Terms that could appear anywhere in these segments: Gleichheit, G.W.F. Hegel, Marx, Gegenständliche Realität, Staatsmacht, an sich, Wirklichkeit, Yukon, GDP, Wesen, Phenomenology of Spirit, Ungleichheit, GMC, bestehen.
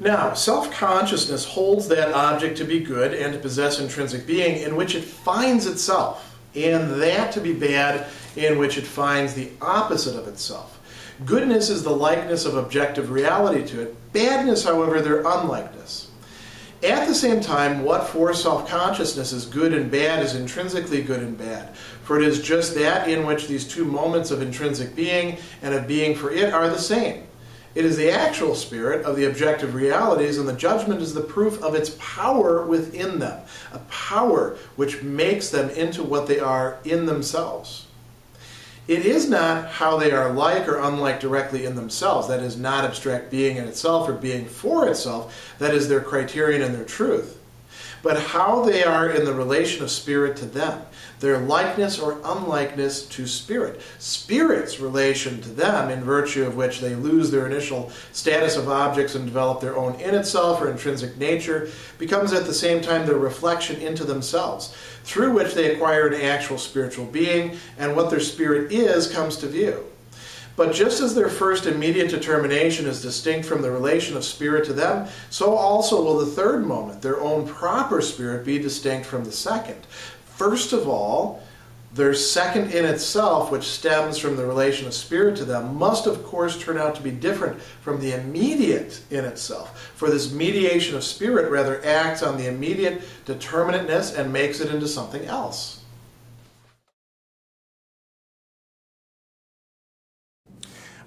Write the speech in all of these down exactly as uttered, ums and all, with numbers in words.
Now, self-consciousness holds that object to be good and to possess intrinsic being in which it finds itself, and that to be bad in which it finds the opposite of itself. Goodness is the likeness of objective reality to it, badness, however, their unlikeness. At the same time, what for self-consciousness is good and bad is intrinsically good and bad, for it is just that in which these two moments of intrinsic being and of being for it are the same. It is the actual spirit of the objective realities, and the judgment is the proof of its power within them, a power which makes them into what they are in themselves. It is not how they are like or unlike directly in themselves, that is, not abstract being in itself or being for itself, that is their criterion and their truth, but how they are in the relation of spirit to them, their likeness or unlikeness to spirit, spirit's relation to them, in virtue of which they lose their initial status of objects and develop their own in itself or intrinsic nature, becomes at the same time their reflection into themselves, through which they acquire an actual spiritual being, and what their spirit is comes to view. But just as their first immediate determination is distinct from the relation of spirit to them, so also will the third moment, their own proper spirit, be distinct from the second. First of all, their second in itself, which stems from the relation of spirit to them, must of course turn out to be different from the immediate in itself, for this mediation of spirit rather acts on the immediate determinateness and makes it into something else.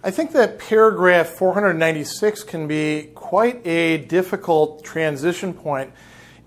I think that paragraph four hundred ninety-six can be quite a difficult transition point,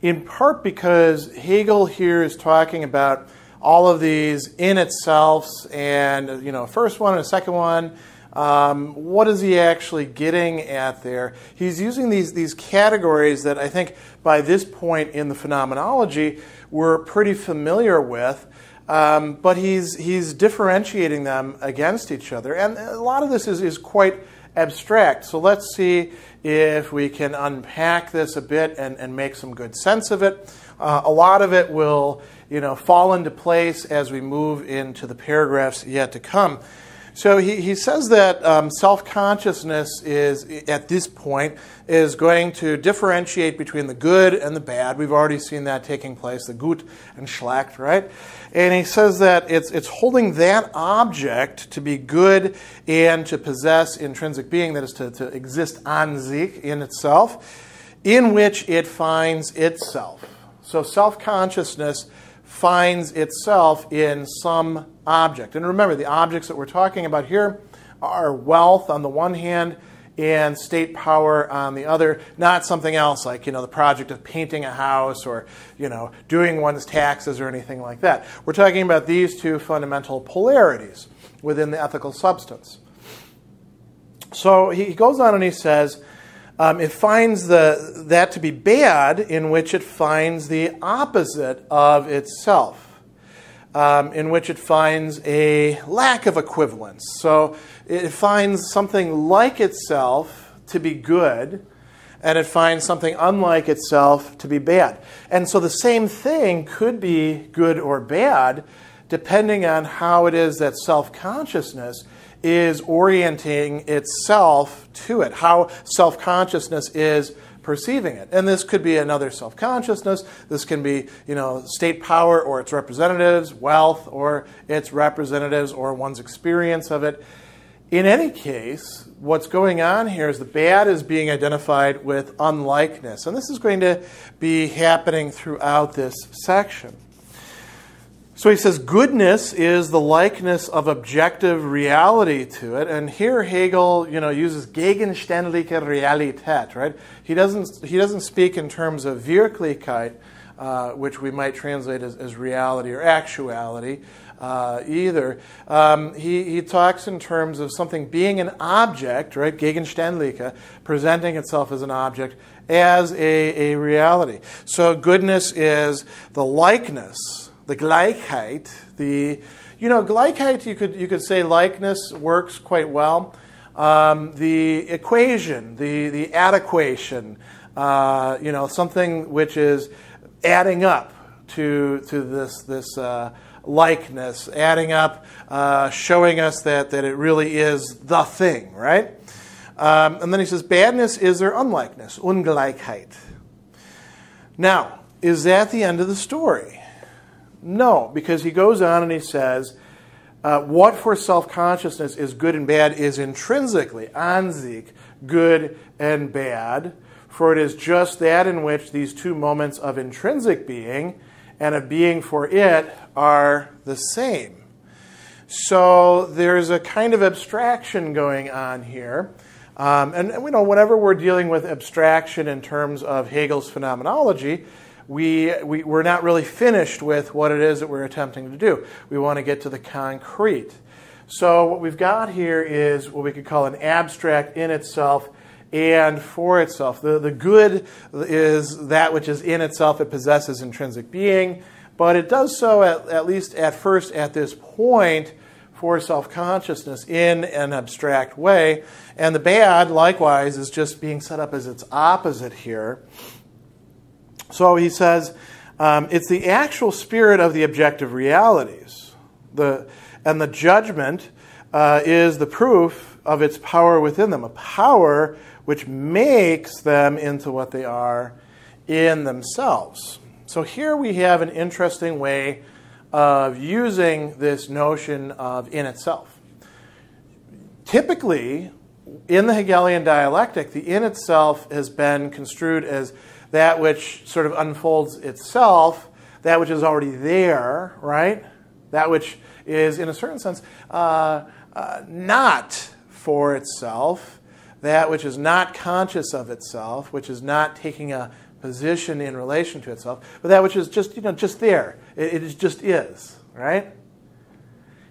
in part because Hegel here is talking about all of these in itselfs, and, you know, first one and a second one. Um, what is he actually getting at there? He's using these, these categories that I think by this point in the phenomenology we're pretty familiar with. Um, but he's, he's differentiating them against each other. And a lot of this is, is quite abstract. So let's see if we can unpack this a bit and, and make some good sense of it. Uh, a lot of it will, you know, fall into place as we move into the paragraphs yet to come. So he, he says that um, self-consciousness is, at this point, is going to differentiate between the good and the bad. We've already seen that taking place, the gut and schlecht, right? And he says that it's, it's holding that object to be good and to possess intrinsic being, that is to, to exist an sich, in itself, in which it finds itself. So self-consciousness finds itself in some object. And remember, the objects that we're talking about here are wealth on the one hand and state power on the other, not something else like, you know, the project of painting a house or, you know, doing one's taxes or anything like that. We're talking about these two fundamental polarities within the ethical substance. So he goes on and he says, Um, it finds the, that to be bad in which it finds the opposite of itself, um, in which it finds a lack of equivalence. So it finds something like itself to be good, and it finds something unlike itself to be bad. And so the same thing could be good or bad, depending on how it is that self-consciousness is orienting itself to it, how self-consciousness is perceiving it. And this could be another self-consciousness. This can be, you know, state power or its representatives, wealth or its representatives, or one's experience of it. In any case, what's going on here is the bad is being identified with unlikeness. And this is going to be happening throughout this section. So he says goodness is the likeness of objective reality to it, and here Hegel, you know, uses Gegenständliche Realität, right? He doesn't he doesn't speak in terms of Wirklichkeit, uh, which we might translate as, as reality or actuality uh, either. Um, he he talks in terms of something being an object, right? Gegenständliche, presenting itself as an object, as a, a reality. So goodness is the likeness. The Gleichheit, the, you know, Gleichheit, you could, you could say likeness works quite well. Um, the equation, the, the adequation, uh, you know, something which is adding up to, to this, this uh, likeness, adding up, uh, showing us that, that it really is the thing, right? Um, and then he says, badness is their unlikeness, Ungleichheit. Now, is that the end of the story? No, because he goes on and he says, uh, what for self-consciousness is good and bad is intrinsically, an sich, good and bad, for it is just that in which these two moments of intrinsic being and a being for it are the same. So there's a kind of abstraction going on here. Um, and, and, you know, whenever we're dealing with abstraction in terms of Hegel's phenomenology, we, we, we're not really finished with what it is that we're attempting to do. We want to get to the concrete. So what we've got here is what we could call an abstract in itself and for itself. The, the good is that which is in itself. It possesses intrinsic being, but it does so, at, at least at first at this point, for self-consciousness in an abstract way. And the bad, likewise, is just being set up as its opposite here. So he says, um, it's the actual spirit of the objective realities. The, and the judgment uh, is the proof of its power within them, a power which makes them into what they are in themselves. So here we have an interesting way of using this notion of in itself. Typically, in the Hegelian dialectic, the in itself has been construed as that which sort of unfolds itself, that which is already there, right? That which is, in a certain sense, uh, uh, not for itself, that which is not conscious of itself, which is not taking a position in relation to itself, but that which is just, you know, just there. It, it just is, right?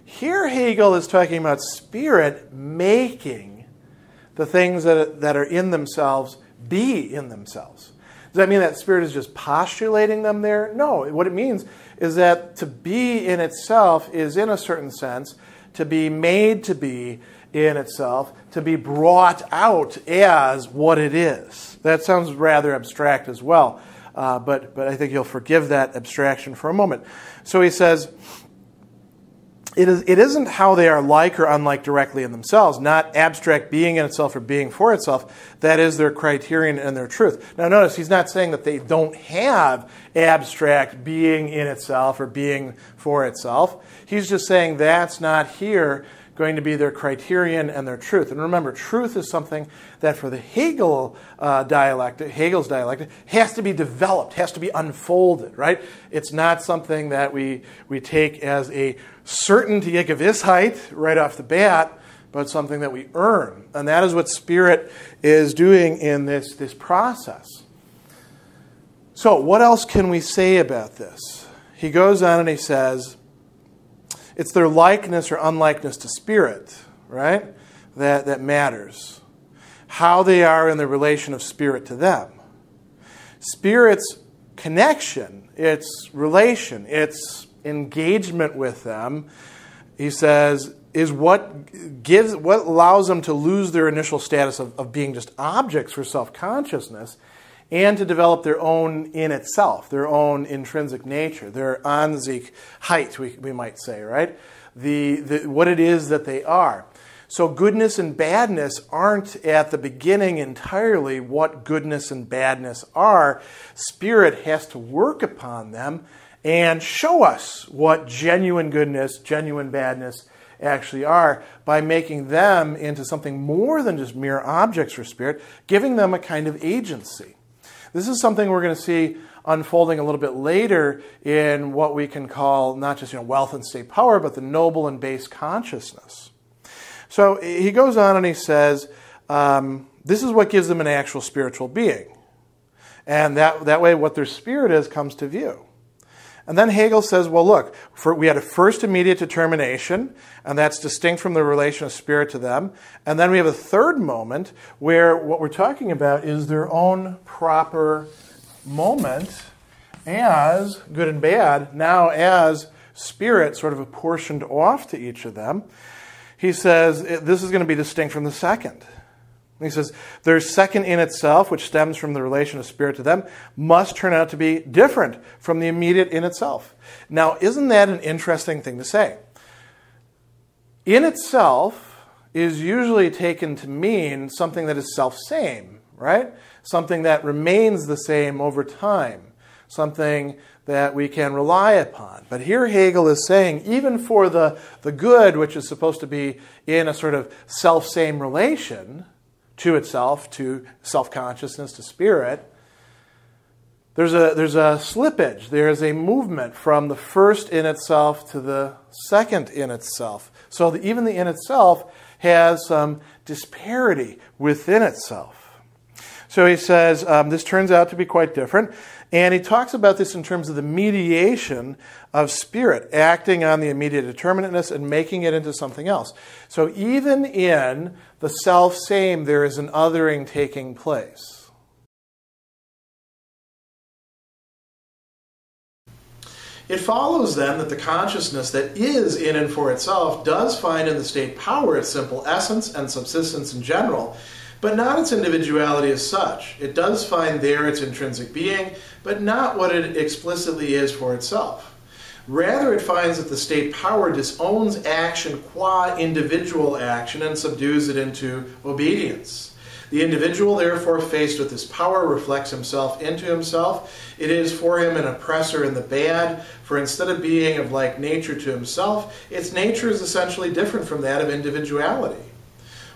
Here Hegel is talking about spirit making the things that, that are in themselves be in themselves. Does that mean that spirit is just postulating them there? No. What it means is that to be in itself is, in a certain sense, to be made to be in itself, to be brought out as what it is. That sounds rather abstract as well, uh, but, but I think you'll forgive that abstraction for a moment. So he says, it, is, it isn't how they are like or unlike directly in themselves, not abstract being in itself or being for itself. That is their criterion and their truth. Now notice, he's not saying that they don't have abstract being in itself or being for itself. He's just saying that's not here going to be their criterion and their truth. And remember, truth is something that for the Hegel uh, dialectic, Hegel's dialectic, has to be developed, has to be unfolded, right? It's not something that we, we take as a certainty, a Gewissheit, right off the bat, but something that we earn. And that is what spirit is doing in this, this process. So what else can we say about this? He goes on and he says, it's their likeness or unlikeness to spirit, right, that, that matters. How they are in the relation of spirit to them. Spirit's connection, its relation, its engagement with them, he says, is what gives, what allows them to lose their initial status of, of being just objects for self-consciousness and to develop their own in itself, their own intrinsic nature, their an sich height, we, we might say, right? The, the, what it is that they are. So goodness and badness aren't at the beginning entirely what goodness and badness are. Spirit has to work upon them and show us what genuine goodness, genuine badness actually are by making them into something more than just mere objects for spirit, giving them a kind of agency. This is something we're going to see unfolding a little bit later in what we can call not just, you know, wealth and state power, but the noble and base consciousness. So he goes on and he says, um, this is what gives them an actual spiritual being. And that, that way what their spirit is comes to view. And then Hegel says, well, look, for, we had a first immediate determination, and that's distinct from the relation of spirit to them. And then we have a third moment where what we're talking about is their own proper moment as good and bad, now as spirit sort of apportioned off to each of them. He says, this is going to be distinct from the second. And he says, their second in itself, which stems from the relation of spirit to them, must turn out to be different from the immediate in itself. Now, isn't that an interesting thing to say? In itself is usually taken to mean something that is self-same, right? Something that remains the same over time, something that we can rely upon. But here Hegel is saying, even for the, the good, which is supposed to be in a sort of self-same relation to itself, to self-consciousness, to spirit, there's a, there's a slippage, there is a movement from the first in itself to the second in itself. So the, even the in itself has some disparity within itself. So he says, um, this turns out to be quite different. And he talks about this in terms of the mediation of spirit, acting on the immediate determinateness and making it into something else. So even in the self-same, there is an othering taking place. It follows then that the consciousness that is in and for itself does find in the state power its simple essence and subsistence in general, but not its individuality as such. It does find there its intrinsic being, but not what it explicitly is for itself. Rather, it finds that the state power disowns action qua individual action and subdues it into obedience. The individual, therefore, faced with this power, reflects himself into himself. It is for him an oppressor in the bad, for instead of being of like nature to himself, its nature is essentially different from that of individuality.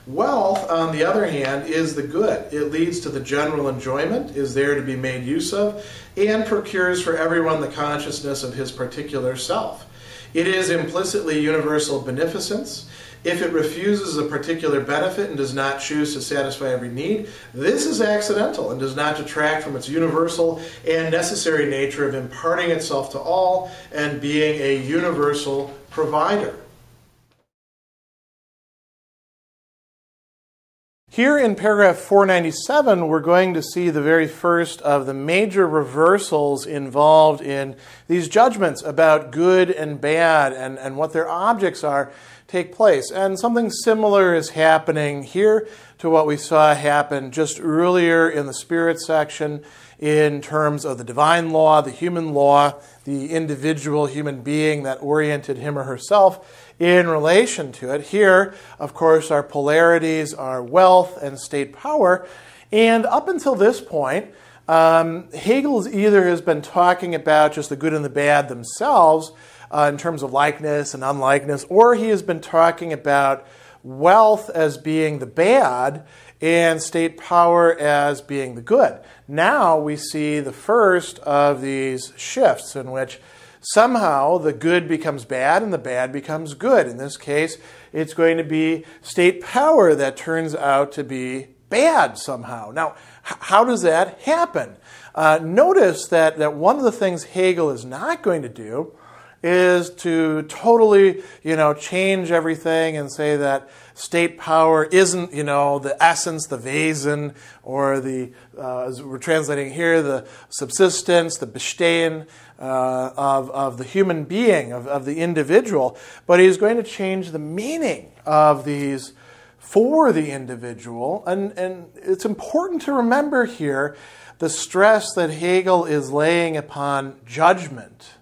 Wealth, on the other hand, is the good. It leads to the general enjoyment, is there to be made use of, and procures for everyone the consciousness of his particular self. It is implicitly universal beneficence. If it refuses a particular benefit and does not choose to satisfy every need, this is accidental and does not detract from its universal and necessary nature of imparting itself to all and being a universal provider. Here in paragraph four ninety-seven, we're going to see the very first of the major reversals involved in these judgments about good and bad and, and what their objects are take place. And something similar is happening here to what we saw happen just earlier in the spirit section in terms of the divine law, the human law, the individual human being that oriented him or herself in relation to it. Here, of course, our polarities are wealth and state power. And up until this point, um, Hegel either has been talking about just the good and the bad themselves uh, in terms of likeness and unlikeness, or he has been talking about wealth as being the bad and state power as being the good. Now we see the first of these shifts in which somehow the good becomes bad and the bad becomes good. In this case, it's going to be state power that turns out to be bad somehow. Now, how does that happen? Uh, notice that, that one of the things Hegel is not going to do is to totally, you know, change everything and say that state power isn't, you know, the essence, the Wesen, or the, uh, as we're translating here, the subsistence, the bestehen uh, of, of the human being, of, of the individual. But he's going to change the meaning of these for the individual. And, and it's important to remember here the stress that Hegel is laying upon judgment.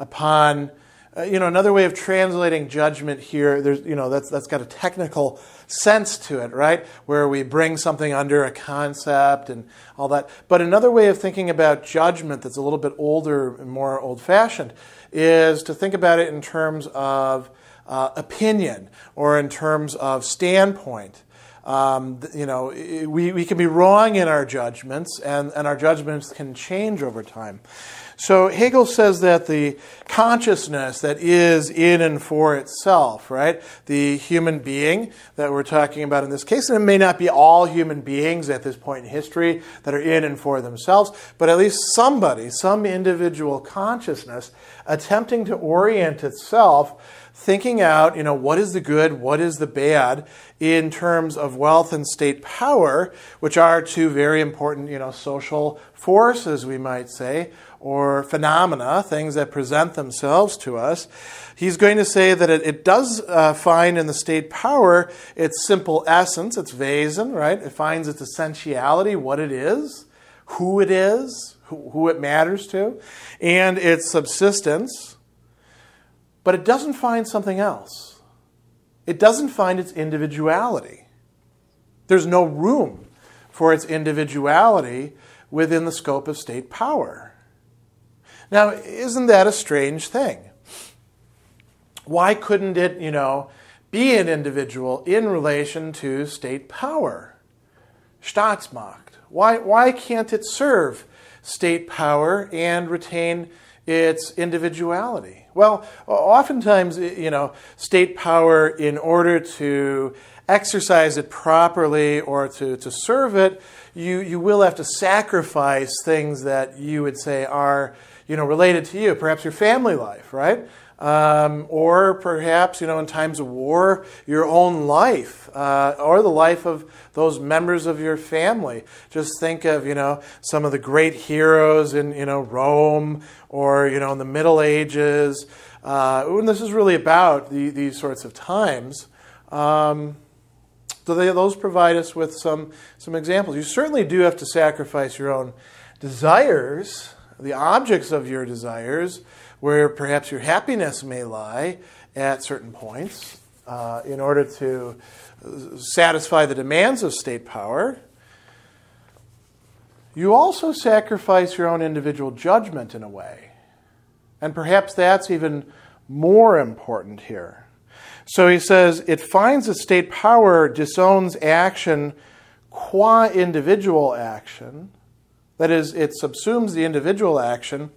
Upon, uh, you know, another way of translating judgment here, there's, you know, that's, that's got a technical sense to it, right? Where we bring something under a concept and all that. But another way of thinking about judgment that's a little bit older and more old-fashioned is to think about it in terms of uh, opinion or in terms of standpoint. Um, you know, we, we can be wrong in our judgments, and, and our judgments can change over time. So Hegel says that the consciousness that is in and for itself, right, the human being that we're talking about in this case, and it may not be all human beings at this point in history that are in and for themselves, but at least somebody, some individual consciousness attempting to orient itself thinking out, you know, what is the good, what is the bad in terms of wealth and state power, which are two very important, you know, social forces, we might say, or phenomena, things that present themselves to us. He's going to say that it, it does uh, find in the state power its simple essence, its Wesen, right? It finds its essentiality, what it is, who it is, who, who it matters to, and its subsistence. But it doesn't find something else. It doesn't find its individuality. There's no room for its individuality within the scope of state power. Now, isn't that a strange thing? Why couldn't it, you know, be an individual in relation to state power? Staatsmacht. Why, why can't it serve state power and retain its individuality? Well, oftentimes, you know, state power, in order to exercise it properly or to, to serve it, you, you will have to sacrifice things that you would say are, you know, related to you, perhaps your family life, right? Um, or perhaps, you know, in times of war, your own life, uh, or the life of those members of your family. Just think of, you know, some of the great heroes in, you know, Rome, or, you know, in the Middle Ages. Uh, and this is really about the, these sorts of times. Um, so they, those provide us with some, some examples. You certainly do have to sacrifice your own desires, the objects of your desires, where perhaps your happiness may lie at certain points, uh, in order to satisfy the demands of state power. You also sacrifice your own individual judgment in a way. And perhaps that's even more important here. So he says, it finds that state power disowns action qua individual action. That is, it subsumes the individual action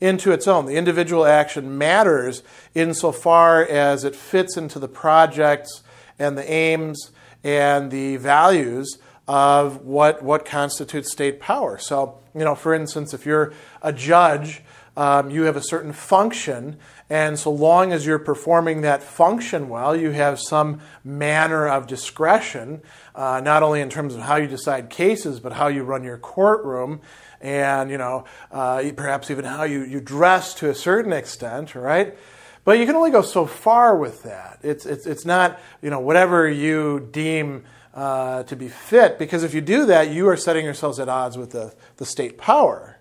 into its own. The individual action matters insofar as it fits into the projects and the aims and the values of what, what constitutes state power. So, you know, for instance, if you're a judge, um, you have a certain function, and so long as you're performing that function well, you have some manner of discretion, uh, not only in terms of how you decide cases, but how you run your courtroom, and, you know, uh, perhaps even how you, you dress to a certain extent, right? But you can only go so far with that. It's, it's, it's not, you know, whatever you deem uh, to be fit, because if you do that, you are setting yourselves at odds with the, the state power.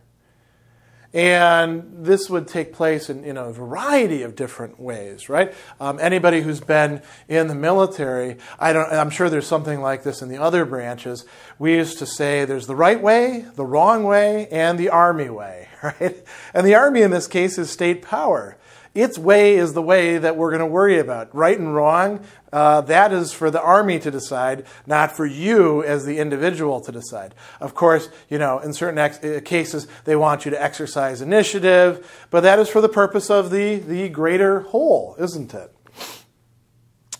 And this would take place in, in a variety of different ways, right? Um, anybody who's been in the military, I don't, I'm sure there's something like this in the other branches. We used to say there's the right way, the wrong way, and the army way, right? And the army in this case is state power. Its way is the way that we're going to worry about. Right and wrong, uh, that is for the army to decide, not for you as the individual to decide. Of course, you know, in certain ex cases, they want you to exercise initiative, but that is for the purpose of the, the greater whole, isn't it?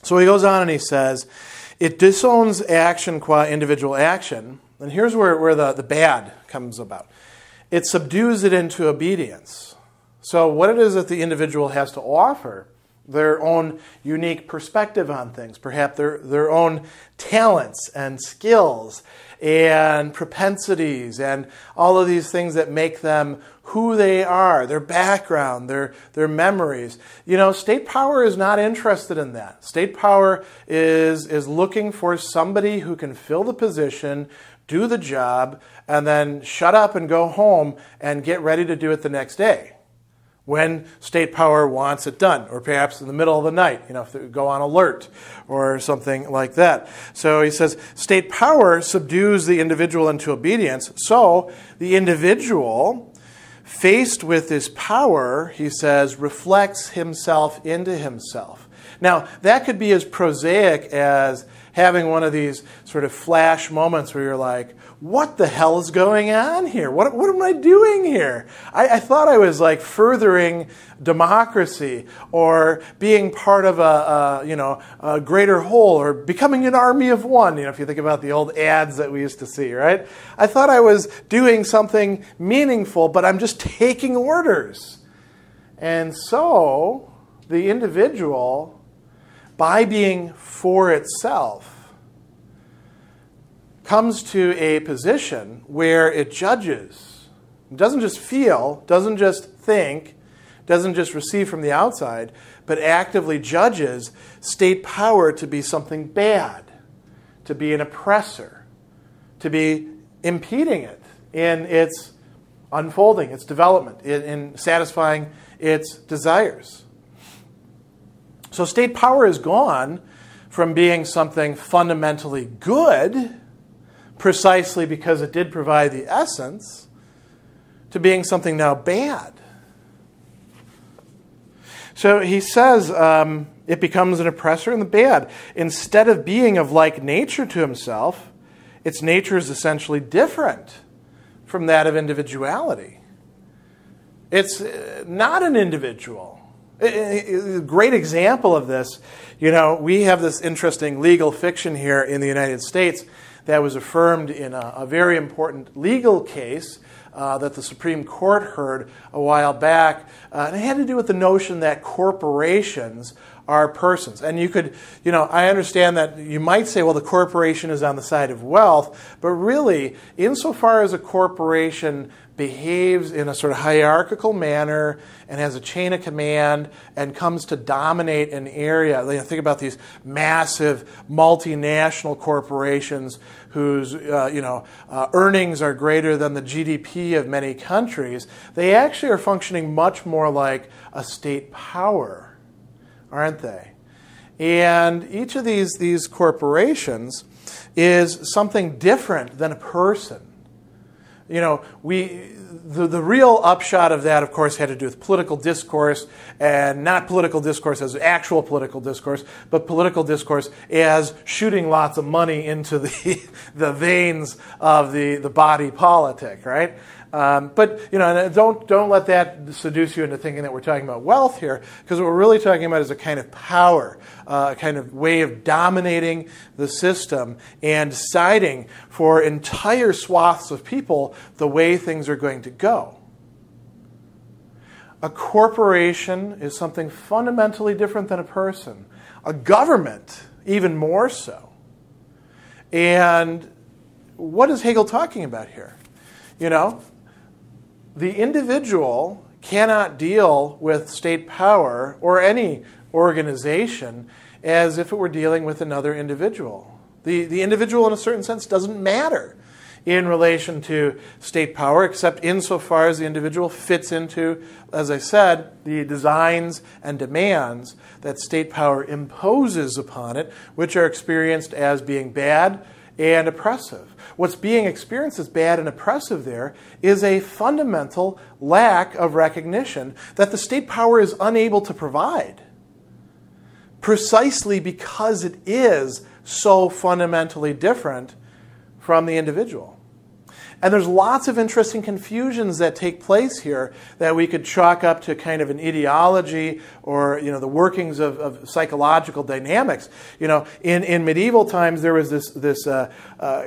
So he goes on and he says, it disowns action qua individual action. And here's where, where the, the bad comes about. It subdues it into obedience. So what it is that the individual has to offer, their own unique perspective on things, perhaps their, their own talents and skills and propensities and all of these things that make them who they are, their background, their, their memories. You know, state power is not interested in that. State power is, is looking for somebody who can fill the position, do the job, and then shut up and go home and get ready to do it the next day, when state power wants it done, or perhaps in the middle of the night, you know, if they go on alert or something like that. So he says, state power subdues the individual into obedience. So the individual, faced with this power, he says, reflects himself into himself. Now, that could be as prosaic as having one of these sort of flash moments where you're like, what the hell is going on here? What, what am I doing here? I, I thought I was like furthering democracy or being part of a, a, you know, a greater whole, or becoming an army of one, you know, if you think about the old ads that we used to see, right? I thought I was doing something meaningful, but I'm just taking orders. And so the individual, by being for itself, comes to a position where it judges. It doesn't just feel, doesn't just think, doesn't just receive from the outside, but actively judges state power to be something bad, to be an oppressor, to be impeding it in its unfolding, its development, in, in satisfying its desires. So state power is gone from being something fundamentally good, precisely because it did provide the essence, to being something now bad. So he says um, it becomes an oppressor and the bad. Instead of being of like nature to himself, its nature is essentially different from that of individuality. It's not an individual. A great example of this, you know, we have this interesting legal fiction here in the United States that was affirmed in a, a very important legal case Uh, that the Supreme Court heard a while back, uh, and it had to do with the notion that corporations are persons. And you could, you know, I understand that you might say, well, the corporation is on the side of wealth, but really, insofar as a corporation behaves in a sort of hierarchical manner and has a chain of command and comes to dominate an area. You know, think about these massive multinational corporations whose uh, you know, uh, earnings are greater than the G D P of many countries. They actually are functioning much more like a state power, aren't they? And each of these, these corporations is something different than a person. You know, we, the, the real upshot of that, of course, had to do with political discourse, and not political discourse as actual political discourse, but political discourse as shooting lots of money into the, the veins of the, the body politic, right? Um, but, you know, don't, don't let that seduce you into thinking that we're talking about wealth here, because what we're really talking about is a kind of power, uh, a kind of way of dominating the system and deciding for entire swaths of people the way things are going to go. A corporation is something fundamentally different than a person. A government, even more so. And what is Hegel talking about here? You know? The individual cannot deal with state power or any organization as if it were dealing with another individual. The, the individual, in a certain sense, doesn't matter in relation to state power, except insofar as the individual fits into, as I said, the designs and demands that state power imposes upon it, which are experienced as being bad and oppressive. What's being experienced as bad and oppressive there is a fundamental lack of recognition that the state power is unable to provide, precisely because it is so fundamentally different from the individual. And there's lots of interesting confusions that take place here that we could chalk up to kind of an ideology or, you know, the workings of, of psychological dynamics. You know, in, in medieval times, there was this, this uh, uh,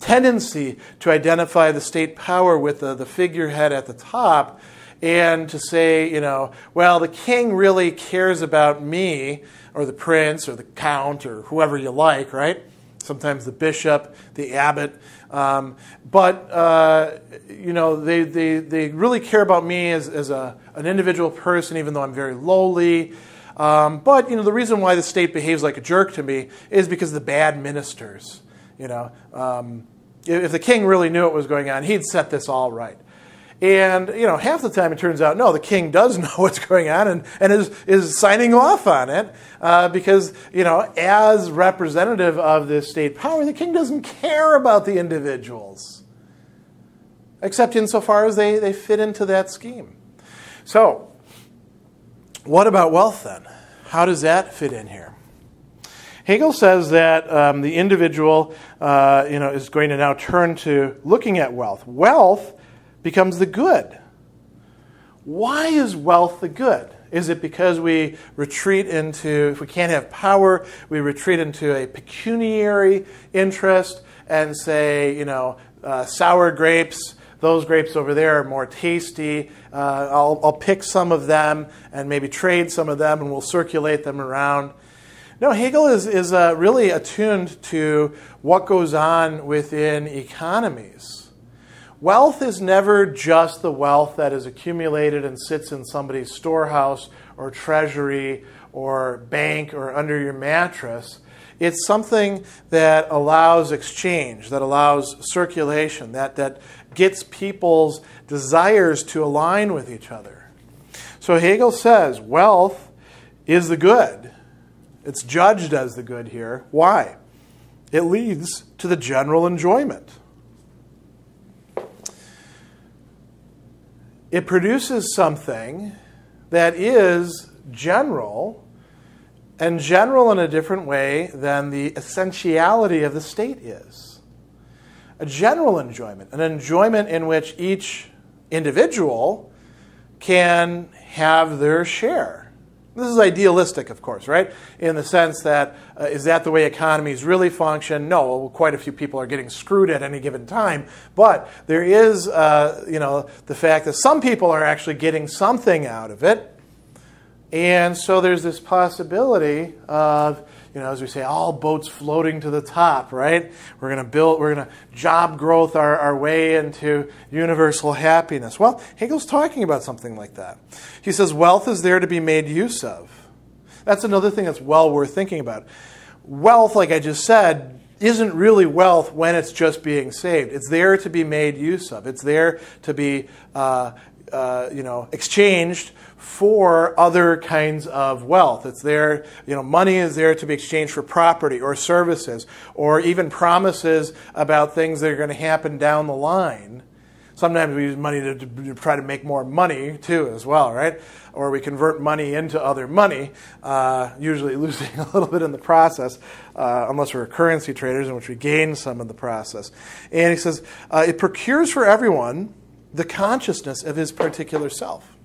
tendency to identify the state power with the, the figurehead at the top and to say, you know, well, the king really cares about me, or the prince or the count or whoever you like, right? Sometimes the bishop, the abbot. Um, but, uh, you know, they, they, they really care about me as, as a, an individual person, even though I'm very lowly. Um, but, you know, the reason why the state behaves like a jerk to me is because of the bad ministers. You know, um, if the king really knew what was going on, he'd set this all right. And, you know, half the time it turns out, no, the king does know what's going on and, and is, is signing off on it uh, because, you know, as representative of this state power, the king doesn't care about the individuals, except insofar as they, they fit into that scheme. So, what about wealth then? How does that fit in here? Hegel says that um, the individual, uh, you know, is going to now turn to looking at wealth. Wealth becomes the good. Why is wealth the good? Is it because we retreat into, if we can't have power, we retreat into a pecuniary interest and say, you know, uh, sour grapes those grapes over there are more tasty. Uh, I'll, I'll pick some of them and maybe trade some of them, and we'll circulate them around. No, Hegel is, is uh, really attuned to what goes on within economies. Wealth is never just the wealth that is accumulated and sits in somebody's storehouse or treasury or bank or under your mattress. It's something that allows exchange, that allows circulation, that, that gets people's desires to align with each other. So Hegel says wealth is the good. It's judged as the good here. Why? It leads to the general enjoyment. It produces something that is general, and general in a different way than the essentiality of the state is. A general enjoyment, an enjoyment in which each individual can have their share. This is idealistic, of course, right? In the sense that, uh, is that the way economies really function? No, quite a few people are getting screwed at any given time. But there is, uh, you know, the fact that some people are actually getting something out of it. And so there's this possibility of, you know, as we say, all boats floating to the top, right? We're going to build, we're going to job growth our, our way into universal happiness. Well, Hegel's talking about something like that. He says wealth is there to be made use of. That's another thing that's well worth thinking about. Wealth, like I just said, isn't really wealth when it's just being saved. It's there to be made use of. It's there to be uh, Uh, you know, exchanged for other kinds of wealth. It's there, you know, money is there to be exchanged for property or services or even promises about things that are going to happen down the line. Sometimes we use money to, to try to make more money too as well, right? Or we convert money into other money, uh, usually losing a little bit in the process, uh, unless we're currency traders, in which we gain some in the process. And he says, uh, it procures for everyone the consciousness of his particular self.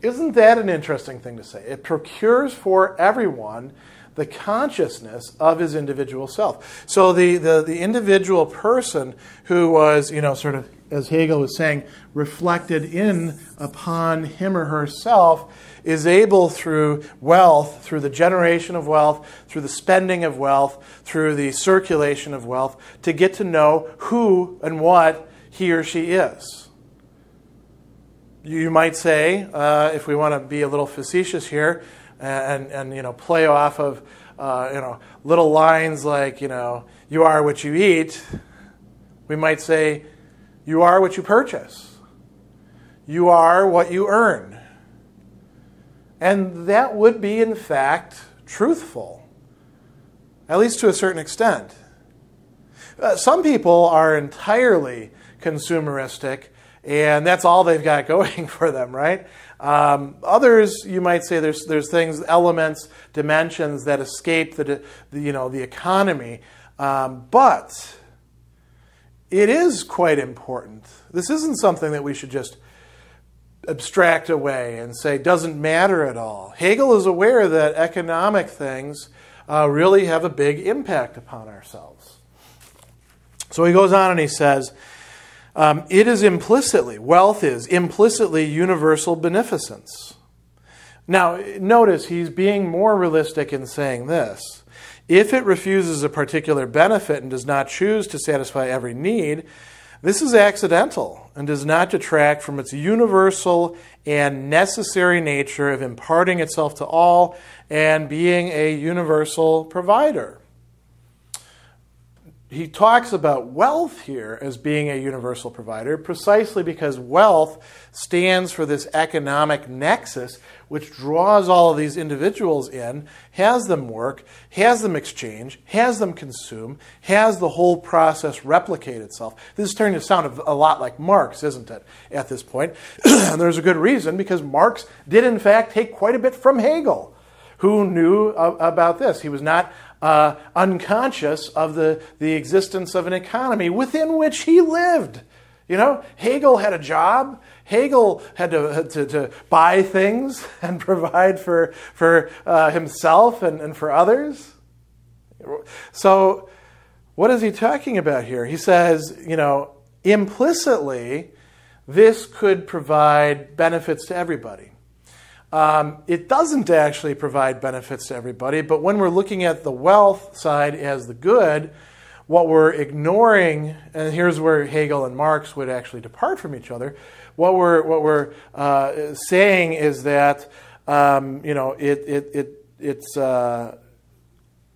Isn't that an interesting thing to say? It procures for everyone the consciousness of his individual self. So the, the, the individual person who was, you know, sort of, as Hegel was saying, reflected in upon him or herself is able through wealth, through the generation of wealth, through the spending of wealth, through the circulation of wealth, to get to know who and what he or she is. You might say, uh, if we want to be a little facetious here, and and you know play off of uh, you know little lines like you know you are what you eat, we might say, you are what you purchase, you are what you earn, and that would be in fact truthful, at least to a certain extent. Uh, some people are entirely consumeristic. And that's all they've got going for them, right? Um, others, you might say, there's there's things, elements, dimensions that escape the, the you know the economy, um, but it is quite important. This isn't something that we should just abstract away and say doesn't matter at all. Hegel is aware that economic things uh, really have a big impact upon ourselves. So he goes on and he says, Um, it is implicitly, wealth is implicitly universal beneficence. Now, notice he's being more realistic in saying this. If it refuses a particular benefit and does not choose to satisfy every need, this is accidental and does not detract from its universal and necessary nature of imparting itself to all and being a universal provider. He talks about wealth here as being a universal provider precisely because wealth stands for this economic nexus which draws all of these individuals in, has them work, has them exchange, has them consume, has the whole process replicate itself. This is starting to sound a lot like Marx, isn't it, at this point? And there's a good reason, because Marx did in fact take quite a bit from Hegel, who knew about this. He was not uh, unconscious of the, the existence of an economy within which he lived. You know, Hegel had a job. Hegel had to, had to, to buy things and provide for, for uh, himself and, and for others. So what is he talking about here? He says, you know, implicitly, this could provide benefits to everybody. Um, it doesn't actually provide benefits to everybody, but when we're looking at the wealth side as the good, what we're ignoring, and here's where Hegel and Marx would actually depart from each other, what we're, what we're uh, saying is that um, you know, it, it, it, it's uh,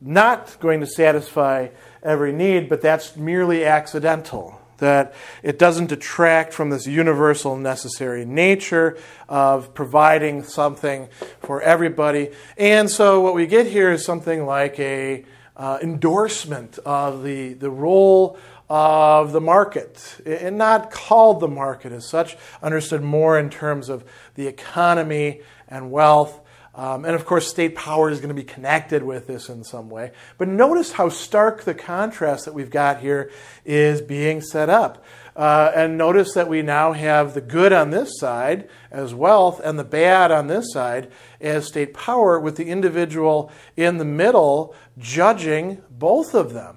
not going to satisfy every need, but that's merely accidental, that it doesn't detract from this universal necessary nature of providing something for everybody. And so what we get here is something like a uh, endorsement of the, the role of the market, and not called the market as such, understood more in terms of the economy and wealth. Um, and of course, state power is going to be connected with this in some way. But notice how stark the contrast that we've got here is being set up. Uh, and notice that we now have the good on this side as wealth and the bad on this side as state power, with the individual in the middle judging both of them.